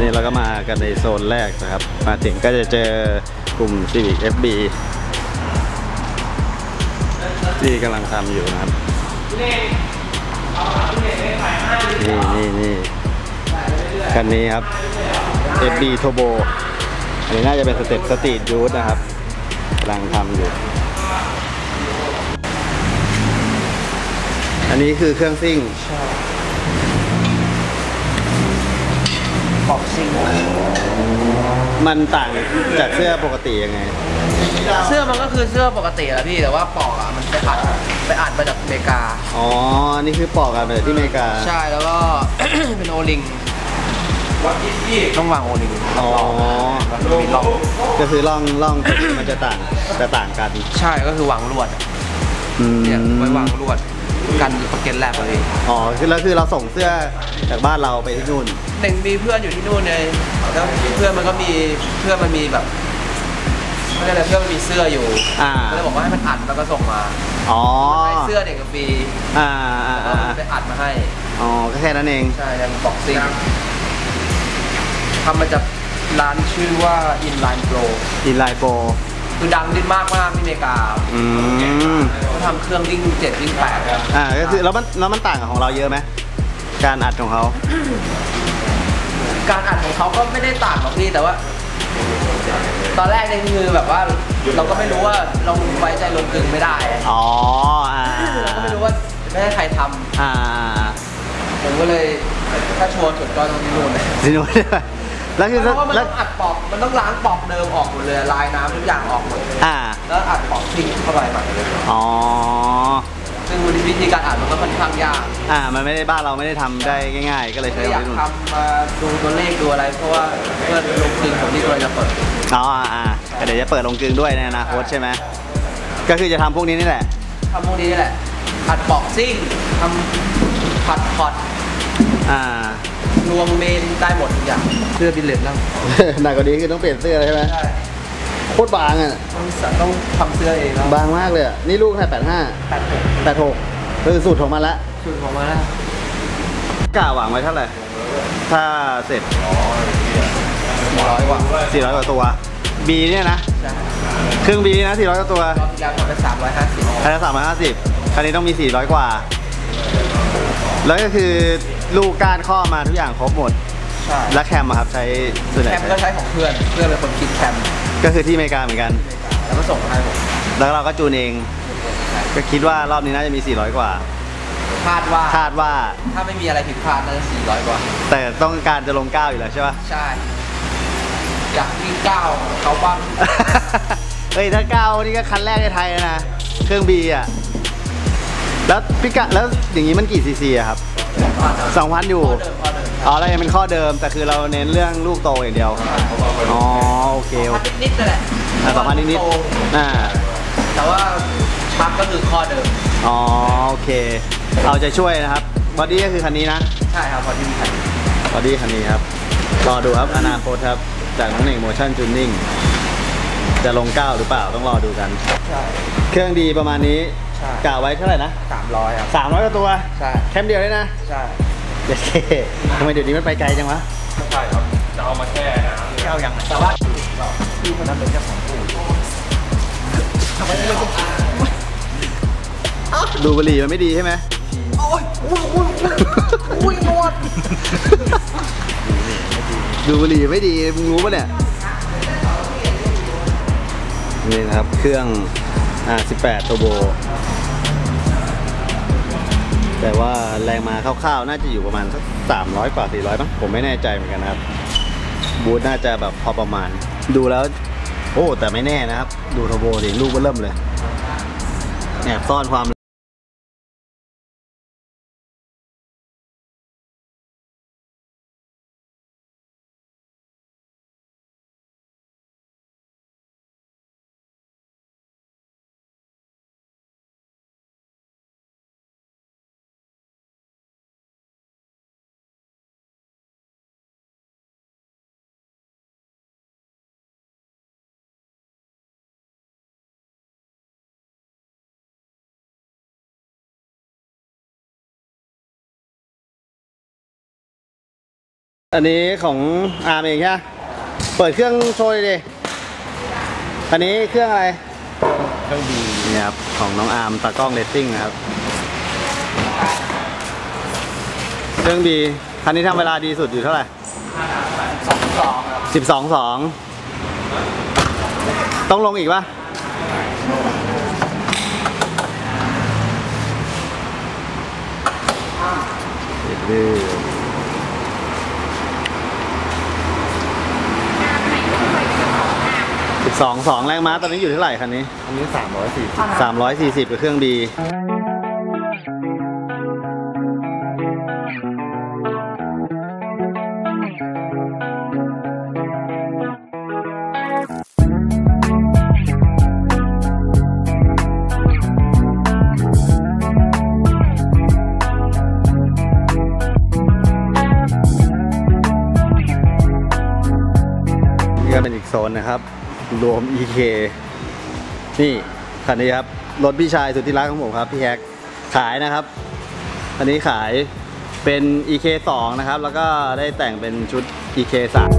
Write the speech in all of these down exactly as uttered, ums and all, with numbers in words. นี่เราก็มากันในโซนแรกนะครับมาถึงก็จะเจอกลุ่ม Civic เอฟ บี ที่กำลังทำอยู่นะครับนี่นี่นี่คันนี้ครับ เอฟ บี Turbo อันนี้น่าจะเป็นสเต็ปสตรีทยูทนะครับกำลังทำอยู่อันนี้คือเครื่องซิ่งมันต่างจากเสื้อปกติยังไงเสื้อมันก็คือเสื้อปกติแหละพี่แต่ว่าปอกอ่ะมันไปอัดไปอัดมาจากอเมริกาอ๋อนี่คือปอกอ่ะมาจากที่อเมริกาใช่แล้วก็ เป็นโอลิงต้องวางโอลิงอ๋อมีร่องก็คือร่องร่อง มันจะต่างจะต่างกันใช่ก็คือวางลวดเนี่ยไว้วางลวดกันปะเก็ตแลบอะไรอ๋อคือแล้วคือเราส่งเสื้อจากบ้านเราไปที่นู่นหนึ่งมีเพื่อนอยู่ที่นู่นเลยแล้วเพื่อนมันก็มีเพื่อนมันมีแบบไม่ได้เลยเพื่อนมันมีเสื้ออยู่ก็เลยบอกว่าให้มันอัดแล้วก็ส่งมาอ๋อให้เสื้อเด็กกับปีอ่าแล้วมันไปอัดมาให้อ๋อแค่นั้นเองใช่แล้วมันบ็อกซิ่งทำมาจากร้านชื่อว่า Inline Pro Inline Proคือดังดิ้นมากมากที่อเมริกาเขาทำเครื่องดิ้งเจ็ดดิ้งแปดครับอ่าก็คือแล้วมันแล้วมันต่างกับของเราเยอะไหมการอัดของเขาการอัดของเขาก็ไม่ได้ต่างหรอกพี่แต่ว่าตอนแรกในมือแบบว่าเราก็ไม่รู้ว่าเราไว้ใจลงกลึงไม่ได้อ๋ออ่าเราก็ไม่รู้ว่าไม่ให้ใครทำอ่าผมก็เลยถ้าชัวร์สุดก็ต้องที่นู่นเลยที่นู่นแล้วคือมันต้องอัดปอกมันต้องล้างปอกเดิมออกหมดเลยลายน้ำทุกอย่างออกหมดอ่าแล้วอัดปอกทิ้งเข้าไปใหม่เลยอ๋อซึ่งวิธีการอัดมันก็ค่อนข้างยากอ่ามันไม่ได้บ้านเราไม่ได้ทำได้ง่ายๆก็เลยใช้อยากทำมาดูตัวเลขดูอะไรเพราะว่าเพื่อลงกลึงผมที่เราจะเปิดอ๋ออ่าเดี๋ยวจะเปิดลงกลึงด้วยในอนาคตใช่ไหมก็คือจะทำพวกนี้นี่แหละทำพวกนี้นี่แหละอัดปอกซิ่งทำผัดพอดอ่ารวมเมนได้หมดทุกอย่างเสื้อบิลเลตแล้วหนักกว่านี้คือต้องเปลี่ยนเสื้อใช่ไหมใช่โคตรบางอ่ะต้องทำเสื้อเองบางมากเลยนี่ลูกแปดห้าแปดหกแปดหกคือสูตรของมันละสูตรของมันละกะหวังไว้เท่าไหร่ถ้าเสร็จสี่ร้อยกว่าสี่ร้อยกว่าตัวบีเนี่ยนะเครื่องบีนะสี่ร้อยกว่าตัวยางเป็นสามร้อยห้าสิบคันนี้สามร้อยห้าสิบคันนี้ต้องมีสี่ร้อยกว่าแล้วก็คือลูกการข้อมาทุกอย่างครบหมดและแคมครับใช้ส่วนไหนแคมก็ใช้ของเพื่อนเพื่อนเป็นคนคิดแคมก็คือที่อเมริกาเหมือนกันแล้วก็ส่งมาให้ผมแล้วเราก็จูนเองก็คิดว่ารอบนี้น่าจะมีสี่ร้อยกว่าคาดว่าคาดว่าถ้าไม่มีอะไรผิดพลาดน่าจะสี่ร้อยกว่าแต่ต้องการจะลงเก้าอยู่แล้วใช่ป่ะใช่อยากที่เก้าเขาบ้างเฮ้ยถ้าเก้านี่ก็คันแรกในไทยนะเครื่องบีอ่ะแล้วพิกะแล้วอย่างนี้มันกี่ซีซีครับสองพันอยู่อ๋ออะไรเป็นข้อเดิมแต่คือเราเน้นเรื่องลูกโตอย่างเดียวอ๋อโอเคนิดๆแหละสองพันนิดๆอ่าแต่ว่าชักก็คือข้อเดิมอ๋อโอเคเราจะช่วยนะครับบอดี้ก็คือคันนี้นะใช่ครับบอดี้คันบอดี้คันนี้ครับรอดูครับอนาคตครับจากน้องหนึ่งโมชั่นจูนนิ่งจะลงเก้าหรือเปล่าต้องรอดูกันเครื่องดีประมาณนี้กะไว้เท่าไหร่นะสามร้อยครับสามร้อยกว่าตัวใช่แคมเดียวเลยนะใช่เด็ดทำไมเดี๋ยวนี้มันไปไกลจังวะใช่ครับจะเอามาแค่นะแค่เอาอย่างไหนแต่ว่าพี่คนนั้นเป็นเจ้าของตู้ทำไมไม่ดูบุหรี่มันไม่ดีใช่ไหมโอ้ยอุ้ยอุ้ยอุ้ยนวดดูบุหรี่ไม่ดีมึงรู้ปะเนี่ยนี่นะครับเครื่องสิบแปด Turbo แต่ว่าแรงมาคร่าวๆน่าจะอยู่ประมาณสักสามร้อยกว่าสี่ร้อยมั้งผมไม่แน่ใจเหมือนกันนะครับบูทน่าจะแบบพอประมาณดูแล้วโอ้แต่ไม่แน่นะครับดูTurboดิลูกก็เริ่มเลยแอบซ่อนความ อันนี้ของอาร์มเองใช่ไหมเปิดเครื่องโชยดิอันนี้เครื่องอะไรเครื่องดีนะครับของน้องอาร์มตากล้องเรซซิ่งนะครับเครื่องดีคันนี้ทำเวลาดีสุดอยู่เท่าไหร่สิบสองสองต้องลงอีกปะสิบสองสองแรงม้าตอนนี้อยู่เท่าไหร่คันนี้คันนี้สามร้อยสี่สิบสามร้อยสี่สิบเป็นเครื่องดีเป็นอีกโซนนะครับรวม อี เค นี่คันนี้ครับรถพี่ชายสุดที่รักของผมครับพี่แฮกขายนะครับอันนี้ขายเป็น อี เค สองนะครับแล้วก็ได้แต่งเป็นชุด อี เค สาม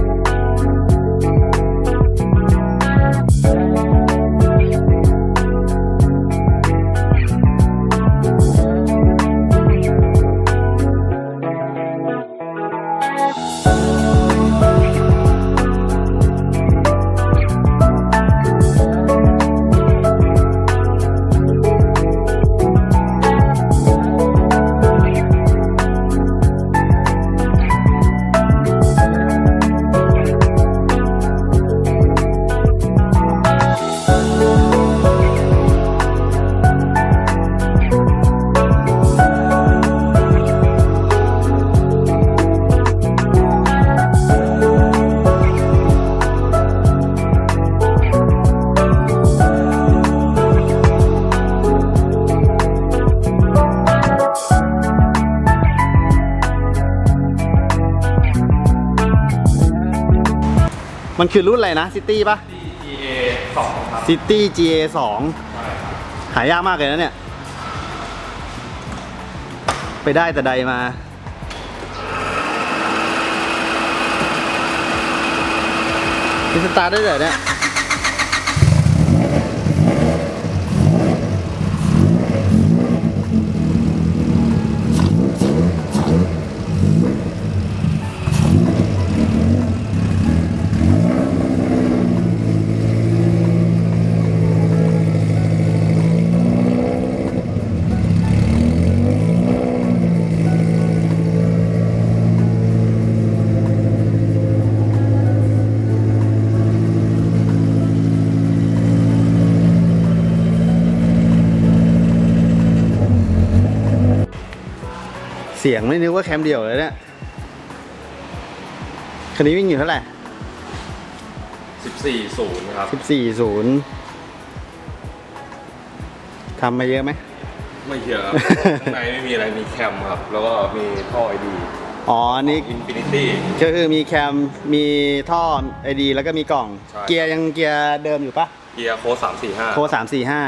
มันคือรุ่นอะไรนะซิตี้ป่ะ จี เอ สอง ครับ City จี เอ สอง หายากมากเลยนะเนี่ยไปได้แต่ใดมาดิสตาร์ทได้เลยเนี่ยเสียงไม่นึกว่าแคมเดียวเลยเนี่ยคันนี้วิ่งอยู่เท่าไหร่สิบสี่ ศูนย์ครับสิบสี่ ศูนย์ทำมาเยอะไหมไม่เยอะข้างในไม่มีอะไรมีแคมครับแล้วก็มีท่อไอดีอ๋อนี่ Infinity ก็คือมีแคมมีท่อไอดีแล้วก็มีกล่องเกียร์ยังเกียร์เดิมอยู่ปะเกียร์โค้ดสาม สี่ ห้าโค้ดสาม สี่ ห้า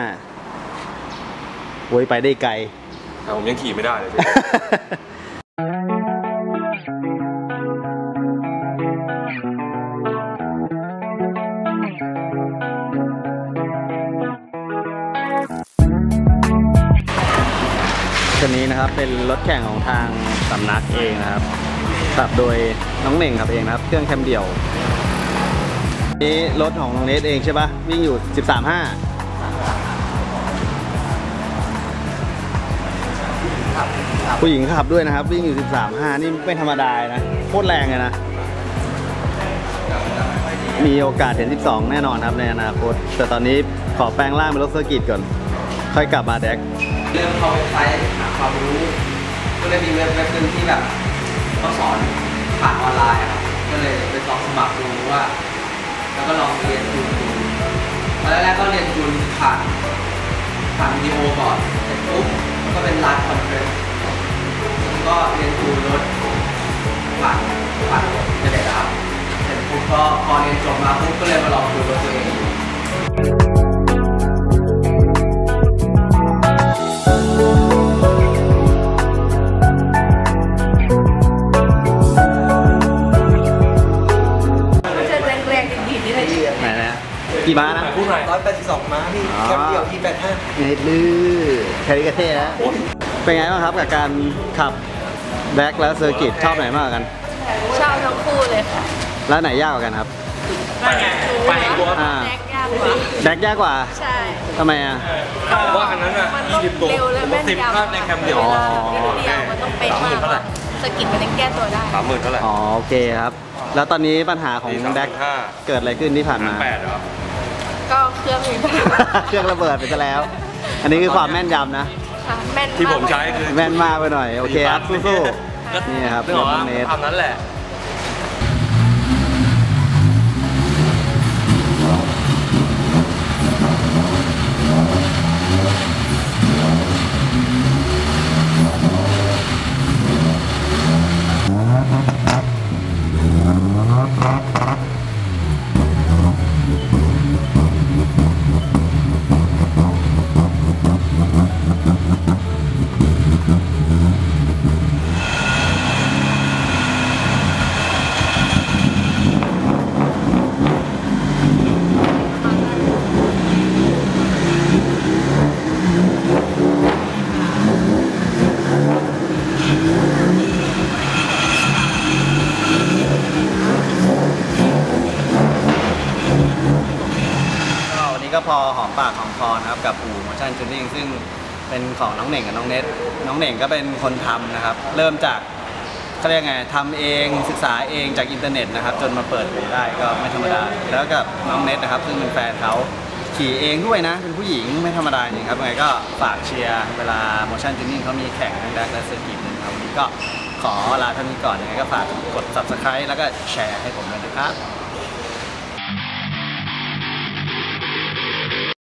โวยไปได้ไกลแต่ผมยังขี่ไม่ได้เลยคันนี้นะครับเป็นรถแข่งของทางสำนักเองนะครับขับโดยน้องเน่งครับเองนะครับเครื่องแคมเดี่ยวนี้รถของน้องเนทเองใช่ปะวิ่งอยู่ สิบสาม ห้าผู้หญิงขับด้วยนะครับวิ่งอยู่ สิบสาม ห้า นี่ไม่ธรรมดานะโคตรแรงเลยนะมีโอกาสเห็นสิบสองแน่นอนครับในอนาคตแต่ตอนนี้ขอแปลงร่างเป็นรถเซอร์กิตก่อนค่อยกลับมาแดกเริ่มเข้าเว็บไซต์หาความรู้ก็เลยมีเว็บเว็บนึงที่แบบเขาสอนผ่านออนไลน์ครับก็เลยไปสอบสมัครดูว่าแล้วก็ลองเรียนจูนตอนแรกก็เรียนจูนผ่านผ่านวิดีโอก่อนเสร็จปุ๊บก็เป็นร้านคอนเทนต์ก็เรียนจูนรถผ่านผ่านจะได้รับเสร็จปุ๊บก็พอเรียนจบมาปุ๊บก็เลยมาลองจูนรถตัวเอง หน่อยหนึ่งแปดสองม้าพี่แคมเดียว อี แปดสิบห้า เน็ตลื้อแคริกาเท่นะเป็นไงบ้างครับกับการขับแบ็คและเซอร์กิตชอบไหนมากกันชอบทั้งคู่เลยค่ะแล้วไหนยากกว่ากันครับไปไปกว่าแบ็คยากกว่าแบ็คยากกว่าใช่ทำไมอ่ะว่าอันนั้นอ่ะยี่สิบตัวผมว่าสิบภาพในแคมเดียวมันต้องเป๊ะมากเซอร์กิตมันจะแก้ตัวได้สามหมื่นเท่าไหร่อ๋อโอเคครับแล้วตอนนี้ปัญหาของแบ็คเกิดอะไรขึ้นที่ผ่านมาก็เครื่องมีปัญหาเครื่องระเบิดไปซะแล้วอันนี้คือความแม่นยำนะที่ผมใช้คือแม่นมากไปหน่อยโอเคครับสู้ๆนี่ครับเป็นของเนทอันนั้นแหละก็พอหอมปากหอมคอนะครับกับอู่โมชั่นจูนนิ่งซึ่งเป็นของน้องเหน่งกับน้องเน็ตน้องเหน่งก็เป็นคนทำนะครับเริ่มจากเขาเรียกไงทำเองศึกษาเองจากอินเทอร์เน็ตนะครับจนมาเปิดอู่ได้ก็ไม่ธรรมดาแล้วกับน้องเน็ตนะครับซึ่งเป็นแฟนเขาขี่เองด้วยนะเป็นผู้หญิงไม่ธรรมดาจริงครับยังไงก็ฝากเชียร์เวลาโมชั่นจูนนิ่งเขามีแข่งทั้งแดกและเซอร์กิตนะครับวันนี้ก็ขอลาท่านนี้ก่อนยังไงก็ฝากกด ซับสไครบ์ แล้วก็แชร์ให้ผมด้วยนะครับ